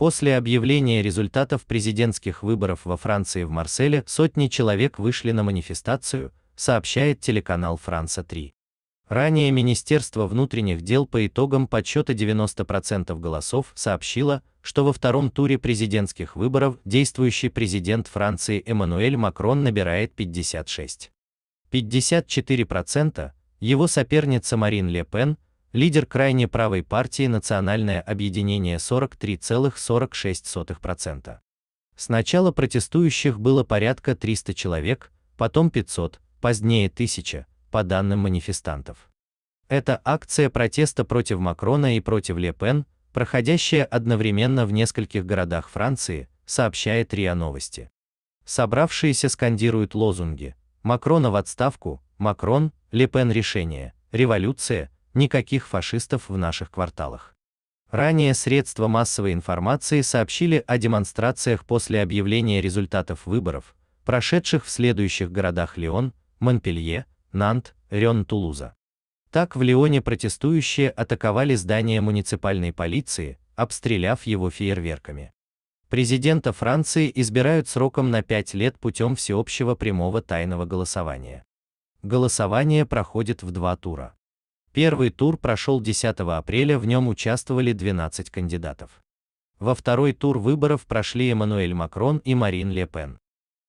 После объявления результатов президентских выборов во Франции в Марселе сотни человек вышли на манифестацию, сообщает телеканал Франс-3. Ранее Министерство внутренних дел по итогам подсчета 90% голосов сообщило, что во втором туре президентских выборов действующий президент Франции Эммануэль Макрон набирает 56,54%, его соперница Марин Ле Пен, лидер крайне правой партии «Национальное объединение» 43,46%. Сначала протестующих было порядка 300 человек, потом 500, позднее 1000, по данным манифестантов. Это акция протеста против Макрона и против Ле Пен, проходящая одновременно в нескольких городах Франции, сообщает РИА Новости. Собравшиеся скандируют лозунги: «Макрона в отставку», «Макрон», «Ле Пен решение», «Революция», «Никаких фашистов в наших кварталах». Ранее средства массовой информации сообщили о демонстрациях после объявления результатов выборов, прошедших в следующих городах Лион, Монпелье, Нант, Рьон-Тулуза. Так в Лионе протестующие атаковали здание муниципальной полиции, обстреляв его фейерверками. Президента Франции избирают сроком на 5 лет путем всеобщего прямого тайного голосования. Голосование проходит в 2 тура. Первый тур прошел 10 апреля, в нем участвовали 12 кандидатов. Во второй тур выборов прошли Эммануэль Макрон и Марин Ле Пен.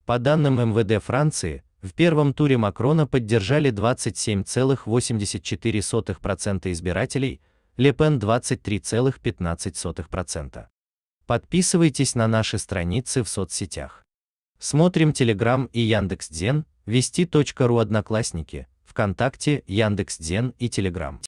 По данным МВД Франции, в первом туре Макрона поддержали 27,84% избирателей, Ле Пен — 23,15%. Подписывайтесь на наши страницы в соцсетях. Смотрим Telegram и Яндекс.Дзен, вести.ру, Одноклассники, ВКонтакте, Яндекс.Дзен и Телеграм.